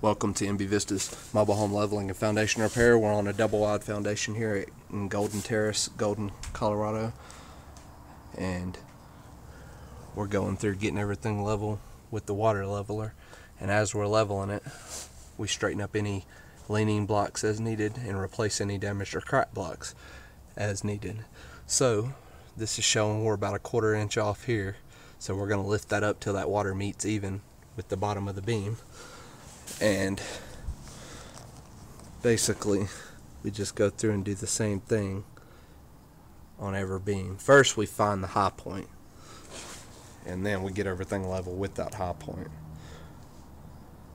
Welcome to MB Vistas Mobile Home Leveling and Foundation Repair. We're on a double-wide foundation here in Golden Terrace, Golden, Colorado. And we're going through getting everything level with the water leveler. And as we're leveling it, we straighten up any leaning blocks as needed and replace any damaged or cracked blocks as needed. So this is showing we're about a quarter inch off here. So we're going to lift that up till that water meets even with the bottom of the beam. And basically we just go through and do the same thing on every beam. First we find the high point and then we get everything level with that high point.